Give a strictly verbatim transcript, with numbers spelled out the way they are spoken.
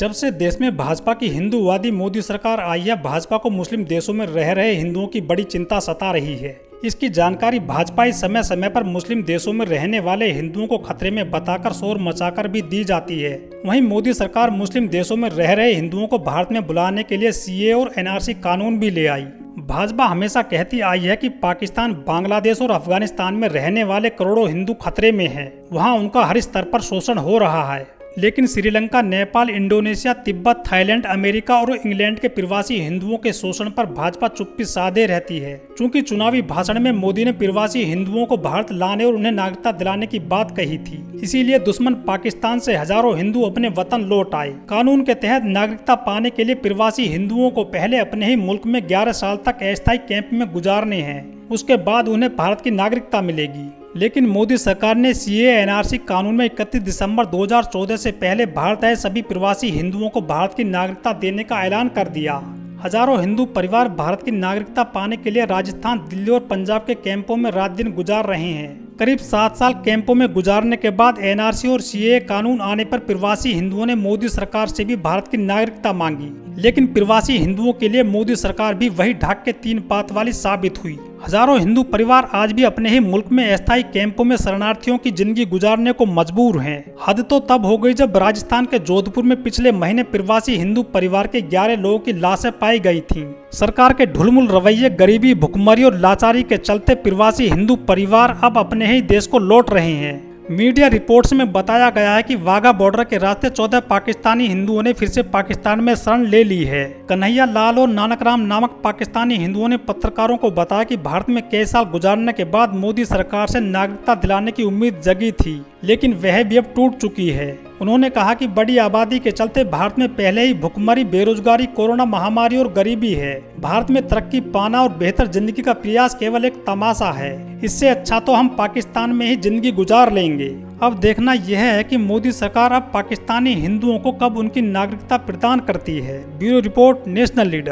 जब से देश में भाजपा की हिंदूवादी मोदी सरकार आई है, भाजपा को मुस्लिम देशों में रह रहे हिंदुओं की बड़ी चिंता सता रही है। इसकी जानकारी भाजपा इस समय समय पर मुस्लिम देशों में रहने वाले हिंदुओं को खतरे में बताकर शोर मचाकर भी दी जाती है। वहीं मोदी सरकार मुस्लिम देशों में रह रहे हिंदुओं को भारत में बुलाने के लिए सीएए और एनआरसी कानून भी ले आई। भाजपा हमेशा कहती आई है कि पाकिस्तान, बांग्लादेश और अफगानिस्तान में रहने वाले करोड़ों हिंदू खतरे में हैं, वहां उनका हर स्तर पर शोषण हो रहा है। लेकिन Sri Lanka, Nepal, Indonesia, Tibet, Thailand, America और इंग्लैंड के प्रवासी हिंदुओं के शोषण पर भाजपा चुप्पी साधे रहती है। चूंकि चुनावी भाषण में मोदी ने प्रवासी हिंदुओं को भारत लाने और उन्हें नागरिकता दिलाने की बात कही थी, इसीलिए दुश्मन पाकिस्तान से हजारों हिंदू अपने वतन लौट आए। कानून के तहत नागरिकता पाने के लिए प्रवासी हिंदुओं को पहले अपने ही मुल्क में ग्यारह साल तक अस्थायी कैंप में गुजारने हैं, उसके बाद उन्हें भारत की नागरिकता मिलेगी। लेकिन मोदी सरकार ने सीएए एनआरसी कानून में इकतीस दिसंबर दो हज़ार चौदह से पहले भारत आए सभी प्रवासी हिंदुओं को भारत की नागरिकता देने का ऐलान कर दिया। हजारों हिंदू परिवार भारत की नागरिकता पाने के लिए राजस्थान, दिल्ली और पंजाब के कैंपों में रात दिन गुजार रहे हैं। करीब सात साल कैंपों में गुजारने के बाद एनआरसी और सीएए कानून आने पर प्रवासी हिंदुओं ने मोदी सरकार से भी भारत की नागरिकता मांगी, लेकिन प्रवासी हिंदुओं के लिए मोदी सरकार भी वही ढाक के तीन पात वाली साबित हुई। हजारों हिंदू परिवार आज भी अपने ही मुल्क में अस्थायी कैंपों में शरणार्थियों की जिंदगी गुजारने को मजबूर हैं। हद तो तब हो गई जब राजस्थान के जोधपुर में पिछले महीने प्रवासी हिंदू परिवार के ग्यारह लोगों की लाशें पाई गई थीं। सरकार के ढुलमुल रवैये, गरीबी, भुखमरी और लाचारी के चलते प्रवासी हिंदू परिवार अब अपने ही देश को लौट रहे हैं। मीडिया रिपोर्ट्स में बताया गया है कि वाघा बॉर्डर के रास्ते चौदह पाकिस्तानी हिंदुओं ने फिर से पाकिस्तान में शरण ले ली है। कन्हैया लाल और नानकराम नामक पाकिस्तानी हिंदुओं ने पत्रकारों को बताया कि भारत में कई साल गुजारने के बाद मोदी सरकार से नागरिकता दिलाने की उम्मीद जगी थी, लेकिन वह भी अब टूट चुकी है। उन्होंने कहा कि बड़ी आबादी के चलते भारत में पहले ही भुखमरी, बेरोजगारी, कोरोना महामारी और गरीबी है। भारत में तरक्की पाना और बेहतर जिंदगी का प्रयास केवल एक तमाशा है, इससे अच्छा तो हम पाकिस्तान में ही जिंदगी गुजार लेंगे। अब देखना यह है कि मोदी सरकार अब पाकिस्तानी हिंदुओं को कब उनकी नागरिकता प्रदान करती है। Bureau report, national leader.